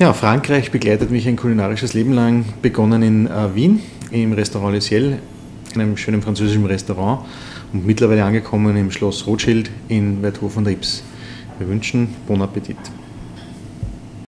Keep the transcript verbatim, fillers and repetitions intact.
Ja, Frankreich begleitet mich ein kulinarisches Leben lang, begonnen in äh, Wien, im Restaurant Le Ciel, in einem schönen französischen Restaurant und mittlerweile angekommen im Schloss Rothschild in Waidhofen an der Ybbs. Wir wünschen Bon Appetit.